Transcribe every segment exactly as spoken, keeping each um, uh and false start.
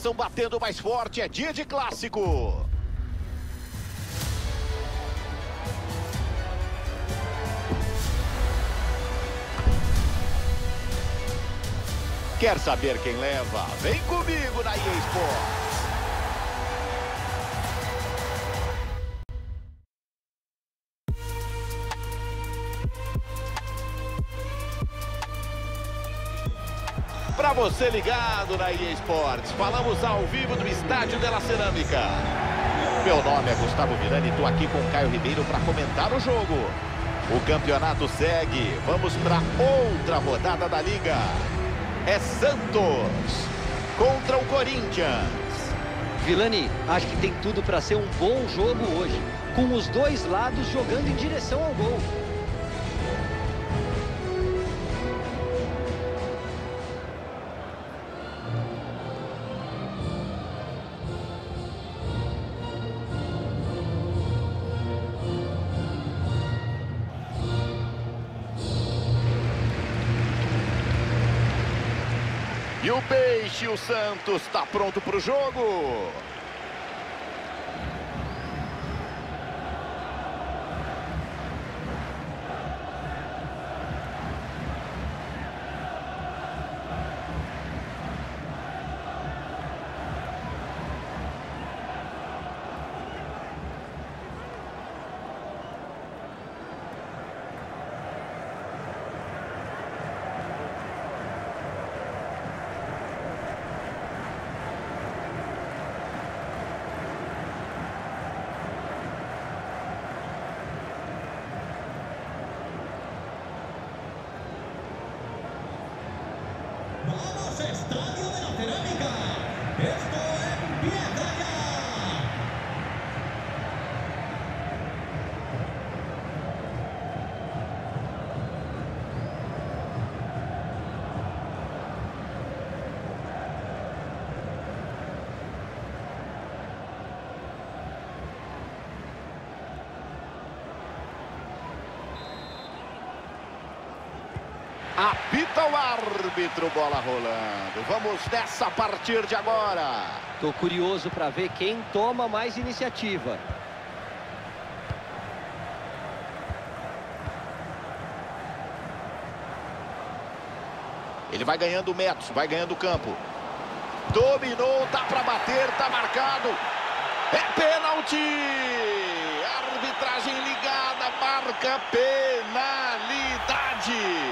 coração batendo mais forte, é dia de clássico. Quer saber quem leva? Vem comigo na E A Sports. Para você ligado na E A Sports, falamos ao vivo do Estádio da Cerâmica. Meu nome é Gustavo Vilani e estou aqui com o Caio Ribeiro para comentar o jogo. O campeonato segue, vamos para outra rodada da Liga. É Santos contra o Corinthians. Vilani, acho que tem tudo para ser um bom jogo hoje, com os dois lados jogando em direção ao gol. E o Peixe, o Santos, está pronto para o jogo. Estádio da Cerâmica, esto empieza ya. Apita o árbitro, bola rolando. Vamos nessa a partir de agora. Tô curioso para ver quem toma mais iniciativa. Ele vai ganhando metros, vai ganhando campo. Dominou, tá para bater, tá marcado. É pênalti! Arbitragem ligada, marca penalidade.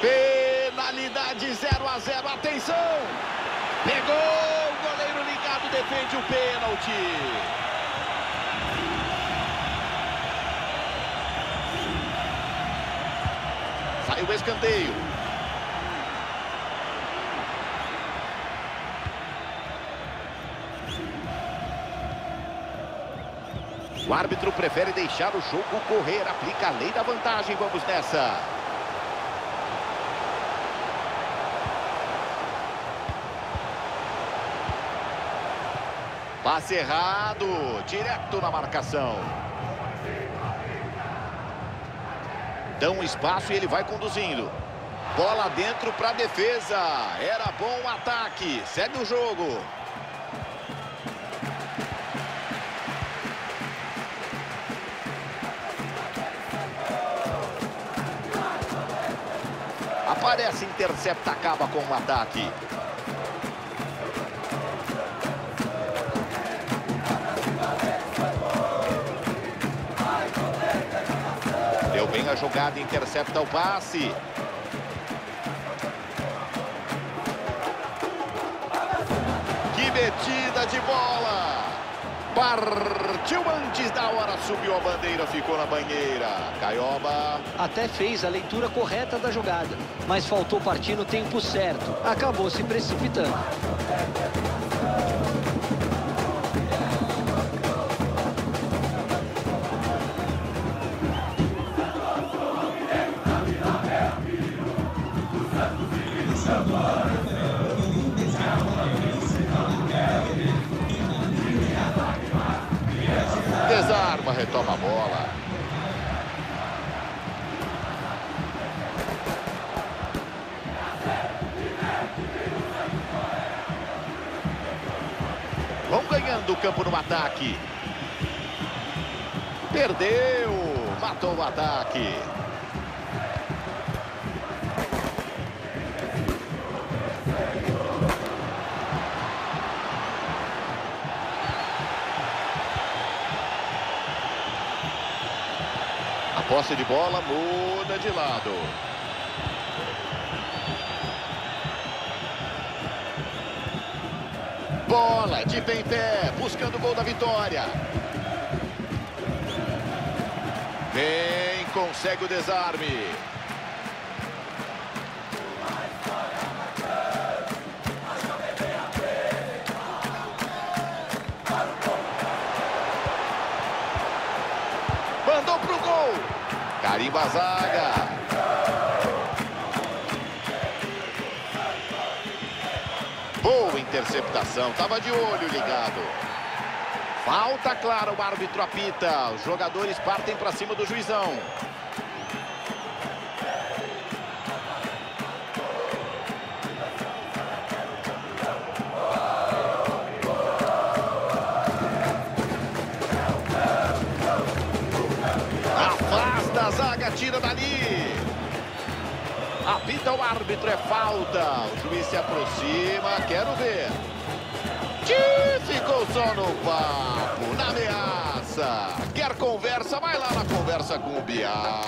Penalidade zero a zero, atenção! Pegou, o goleiro ligado defende o pênalti. Saiu o escanteio. O árbitro prefere deixar o jogo correr, aplica a lei da vantagem, vamos nessa. Passe errado, direto na marcação. Dão um espaço e ele vai conduzindo. Bola dentro para a defesa. Era bom o ataque. Segue o jogo. Aparece, intercepta, acaba com o ataque. Vem a jogada, intercepta o passe. Que metida de bola! Partiu antes da hora, subiu a bandeira, ficou na banheira. Caioba. Até fez a leitura correta da jogada, mas faltou partir no tempo certo. Acabou se precipitando. Agora, retoma a bola. Vão ganhando o campo no ataque. Perdeu. Matou o ataque. A posse de bola muda de lado. Bola de pé em pé, buscando o gol da vitória. Vem, consegue o desarme. Mandou pro gol. Carimba a zaga. Boa interceptação. Tava de olho ligado. Falta clara, o árbitro apita. Os jogadores partem para cima do juizão. Afasta a zaga, tira dali. Apita o árbitro, é falta. O juiz se aproxima, quero ver. Ficou só no papo, na ameaça. Quer conversa? Vai lá na conversa com o Bial.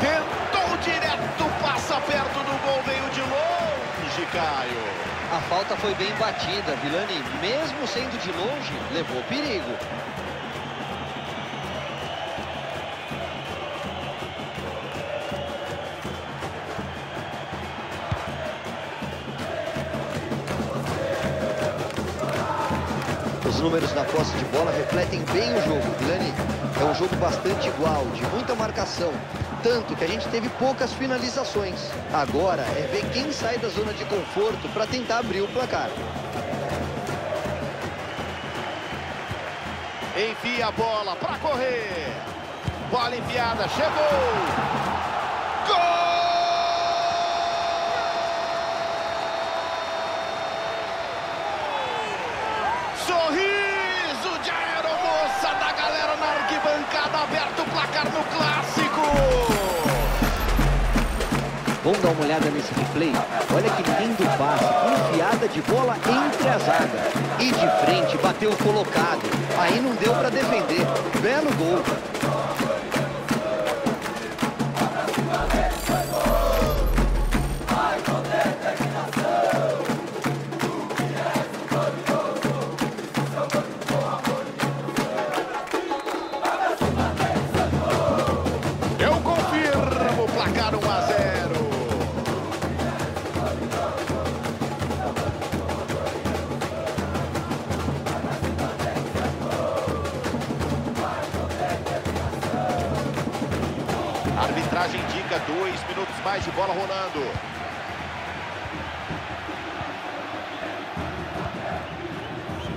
Tentou direto, passa perto do gol, veio de longe, Caio. A falta foi bem batida. Vilani, mesmo sendo de longe, levou perigo. Os números na posse de bola refletem bem o jogo. Vilani, é um jogo bastante igual, de muita marcação. Tanto que a gente teve poucas finalizações. Agora é ver quem sai da zona de conforto para tentar abrir o placar. Enfia a bola para correr. Bola enfiada, chegou! Gol! Sorriso de aeromoça da galera na arquibancada, aberto o placar no clássico! Vamos dar uma olhada nesse replay. Olha que lindo passe, enfiada de bola entre a zaga. E de frente, bateu colocado. Aí não deu para defender. Belo gol. Arbitragem indica dois minutos mais de bola rolando.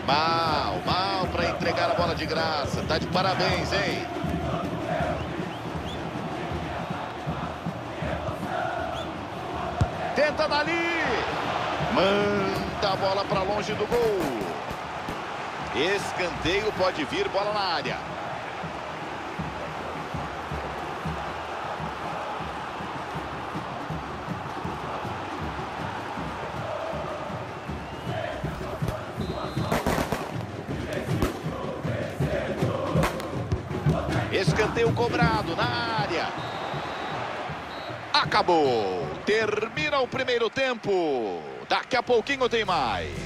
Mal, mal para entregar a bola de graça. Tá de parabéns, hein? Tenta dali. Manda a bola para longe do gol. Escanteio pode vir, bola na área. Escanteio cobrado na área. Acabou. Termina o primeiro tempo. Daqui a pouquinho tem mais.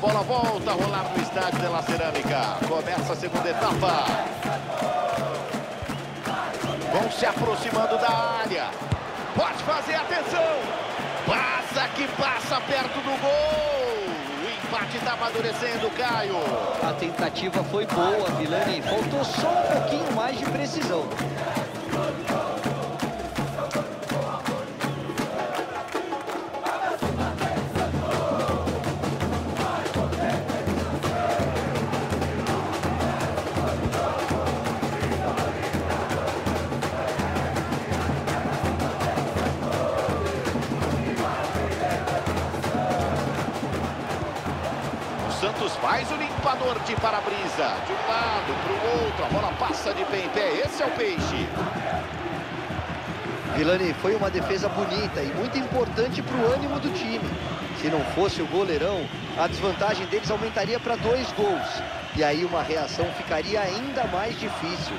bola volta a rolar para o Estádio da Cerâmica. Começa a segunda etapa. Vão se aproximando da área. Pode fazer, atenção. Passa que passa perto do gol. O empate está amadurecendo, Caio. A tentativa foi boa, Vilani. Faltou só um pouquinho mais de precisão. Santos faz o limpador de para-brisa. De um lado para o outro, a bola passa de pé em pé. Esse é o peixe. Vilani, foi uma defesa bonita e muito importante para o ânimo do time. Se não fosse o goleirão, a desvantagem deles aumentaria para dois gols. E aí uma reação ficaria ainda mais difícil.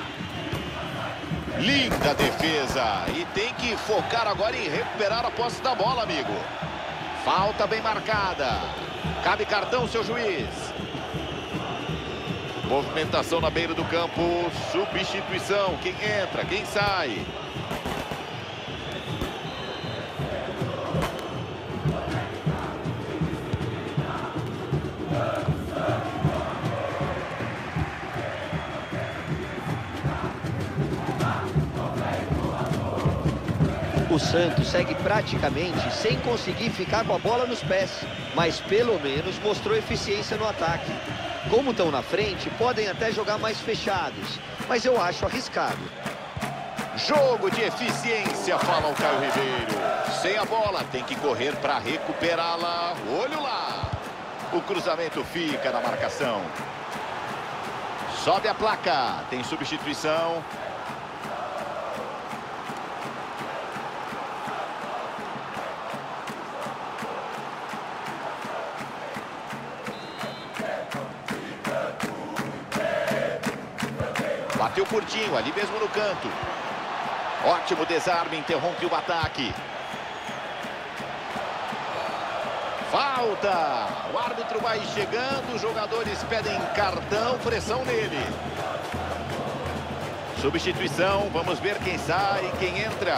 Linda defesa. E tem que focar agora em recuperar a posse da bola, amigo. Falta bem marcada. Cabe cartão, seu juiz. Movimentação na beira do campo. Substituição. Quem entra, quem sai? O Santos segue praticamente sem conseguir ficar com a bola nos pés, mas pelo menos mostrou eficiência no ataque. Como estão na frente, podem até jogar mais fechados, mas eu acho arriscado. Jogo de eficiência, fala o Caio Ribeiro. Sem a bola, tem que correr para recuperá-la. Olho lá! O cruzamento fica na marcação. Sobe a placa, tem substituição. Bateu curtinho, ali mesmo no canto. Ótimo desarme, interrompe o ataque. Falta! O árbitro vai chegando, os jogadores pedem cartão, pressão nele. Substituição, vamos ver quem sai e quem entra.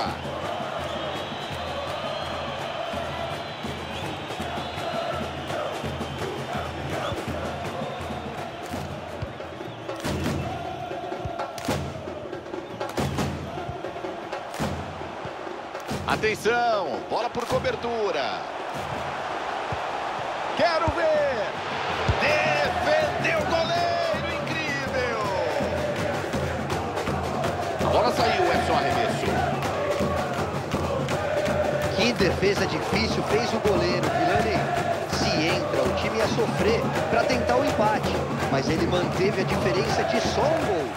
Atenção, bola por cobertura. Quero ver. Defendeu o goleiro, incrível. A bola saiu, é só arremesso. Que defesa difícil fez o goleiro, Vilani. Se entra, o time ia sofrer para tentar o empate, mas ele manteve a diferença de só um gol.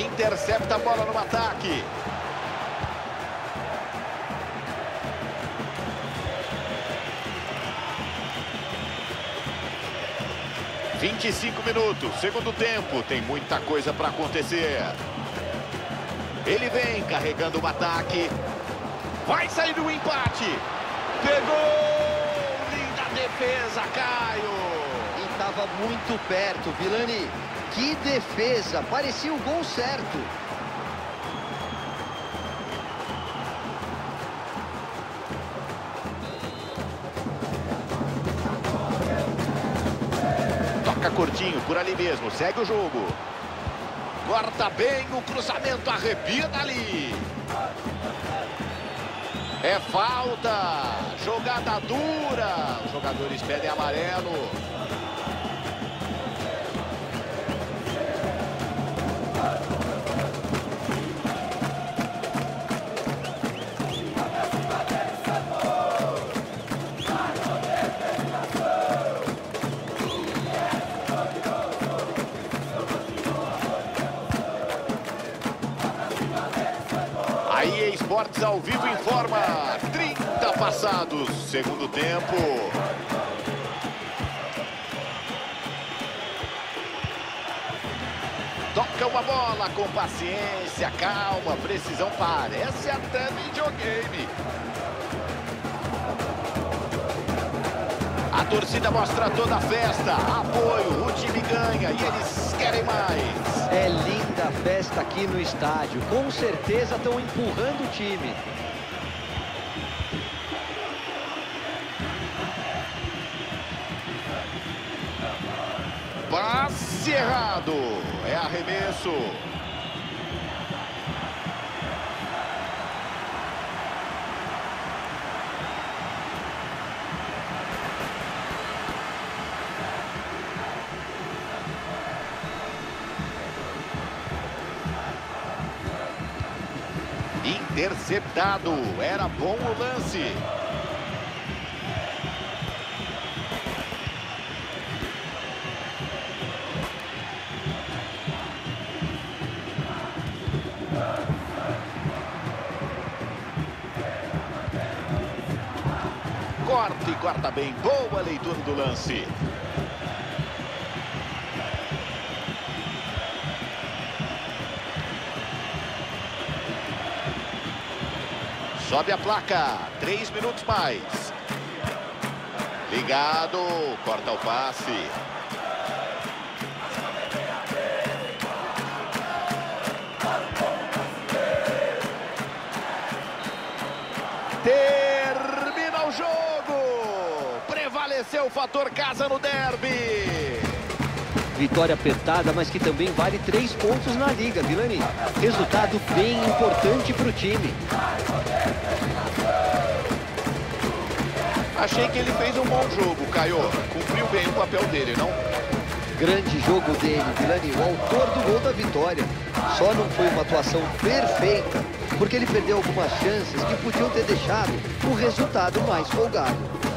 Intercepta a bola no ataque. vinte e cinco minutos, segundo tempo, tem muita coisa para acontecer. Ele vem carregando o ataque. Vai sair do empate. Pegou! Linda defesa, Caio. E estava muito perto, Vilani. Que defesa, parecia o gol certo. Curtinho, por ali mesmo, segue o jogo. Corta bem o cruzamento, arrepia dali. É falta, jogada dura. Os jogadores pedem amarelo. A E A Sports ao vivo informa, trinta passados, segundo tempo. Toca uma bola com paciência, calma, precisão, parece até videogame. A torcida mostra toda a festa, apoio, o time ganha e eles querem mais. É linda a festa aqui no estádio, com certeza estão empurrando o time. Passe errado, é arremesso. Interceptado, era bom o lance. Corta e corta bem, boa leitura do lance. Sobe a placa, três minutos mais. Ligado, corta o passe. Termina o jogo. Prevaleceu o fator casa no derby. Vitória apertada, mas que também vale três pontos na Liga, Vilani. Resultado bem importante para o time. Achei que ele fez um bom jogo, Caio. Cumpriu bem o papel dele, não? Grande jogo dele, Vilani, o autor do gol da vitória. Só não foi uma atuação perfeita, porque ele perdeu algumas chances que podiam ter deixado o resultado mais folgado.